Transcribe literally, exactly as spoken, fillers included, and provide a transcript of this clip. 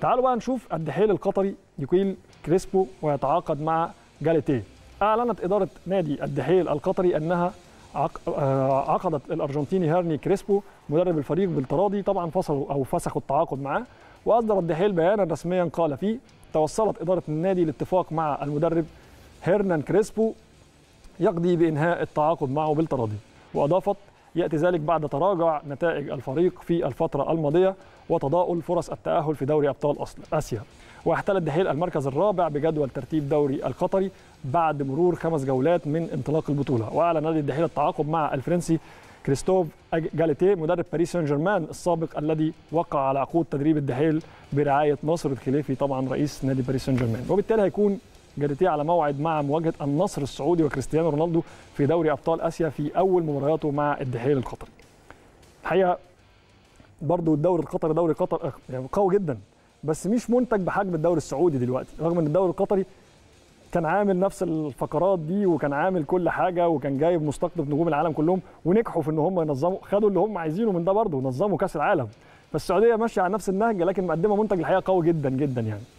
تعالوا بقى نشوف الدحيل القطري يقيل كريسبو ويتعاقد مع جاليتييه. أعلنت إدارة نادي الدحيل القطري أنها عقدت الأرجنتيني هيرنان كريسبو مدرب الفريق بالتراضي، طبعا فصلوا أو فسخوا التعاقد معاه. وأصدر الدحيل بيانا رسميا قال فيه: توصلت إدارة النادي لاتفاق مع المدرب هيرنان كريسبو يقضي بإنهاء التعاقد معه بالتراضي. وأضافت: يأتي ذلك بعد تراجع نتائج الفريق في الفترة الماضية وتضاؤل فرص التأهل في دوري أبطال آسيا. واحتل الدحيل المركز الرابع بجدول ترتيب دوري القطري بعد مرور خمس جولات من انطلاق البطولة. وأعلن نادي الدحيل التعاقد مع الفرنسي كريستوف جاليتييه مدرب باريس سان جرمان السابق الذي وقع على عقود تدريب الدحيل برعاية ناصر الخليفي طبعا رئيس نادي باريس سان جرمان. وبالتالي هيكون جاليتييه على موعد مع مواجهة النصر السعودي وكريستيانو رونالدو في دوري أبطال آسيا في أول مبارياته مع الدحيل القطري. الحقيقة برضه الدوري القطري دوري قطر يعني قوي جدا، بس مش منتج بحجم الدوري السعودي دلوقتي، رغم ان الدوري القطري كان عامل نفس الفقرات دي وكان عامل كل حاجه وكان جايب مستقطب نجوم العالم كلهم ونجحوا في ان هم ينظموا، خدوا اللي هم عايزينه من ده برضه ونظموا كاس العالم. فالسعوديه ماشيه على نفس النهج لكن مقدمه منتج الحقيقه قوي جدا جدا يعني.